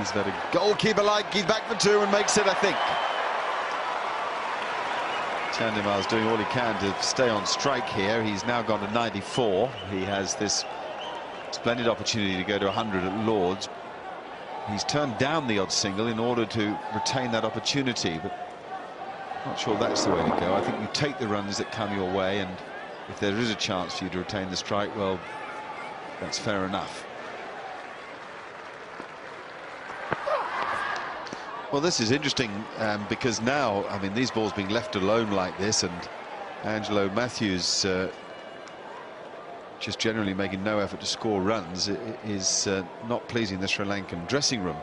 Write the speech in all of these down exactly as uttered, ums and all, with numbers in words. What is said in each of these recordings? He's very good. Goalkeeper like, he's back for two and makes it, I think. Chandimal's doing all he can to stay on strike here. He's now gone to ninety-four. He has this splendid opportunity to go to one hundred at Lord's. He's turned down the odd single in order to retain that opportunity, but not sure that's the way to go. I think you take the runs that come your way, and if there is a chance for you to retain the strike, well, that's fair enough. Well, this is interesting um, because now, I mean, these balls being left alone like this, and Angelo Mathews uh, just generally making no effort to score runs, it, it is uh, not pleasing the Sri Lankan dressing room.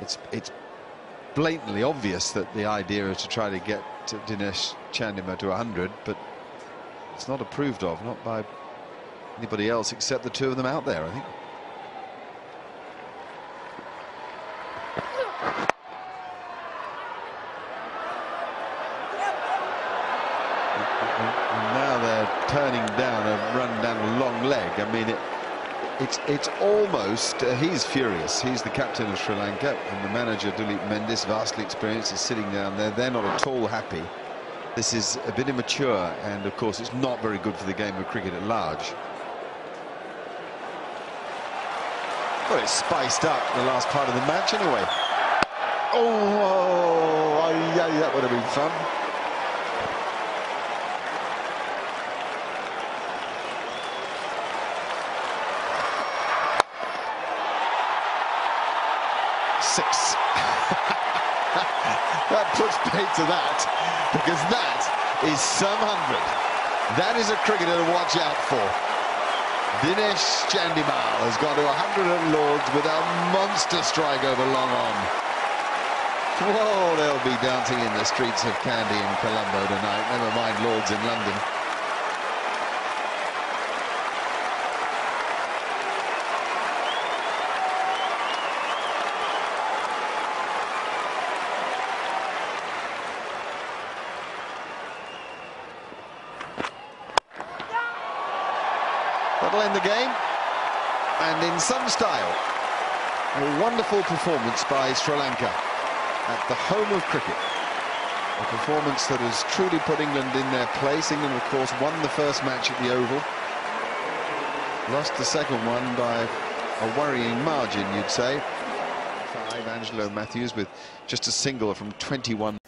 It's it's blatantly obvious that the idea is to try to get Dinesh Chandimal to one hundred, but it's not approved of, not by anybody else except the two of them out there, I think. And now they're turning down a run down a long leg. I mean, it, it's it's almost uh, he's furious. He's the captain of Sri Lanka, and the manager Dilip Mendes, vastly experienced, is sitting down there. They're not at all happy. This is a bit immature, and of course it's not very good for the game of cricket at large. Well, it's spiced up the last part of the match anyway. Oh, yeah, that would have been fun. Six. That puts paid to that, because that is some hundred. That is a cricketer to watch out for. Dinesh Chandimal has gone to one hundred at Lord's with a monster strike over long on. Whoa, they'll be dancing in the streets of Kandy in Colombo tonight, never mind Lord's in London. That'll end the game, and in some style. A wonderful performance by Sri Lanka at the home of cricket. A performance that has truly put England in their place. England, of course, won the first match at the Oval. Lost the second one by a worrying margin, you'd say. Five, Angelo Mathews with just a single from twenty-one.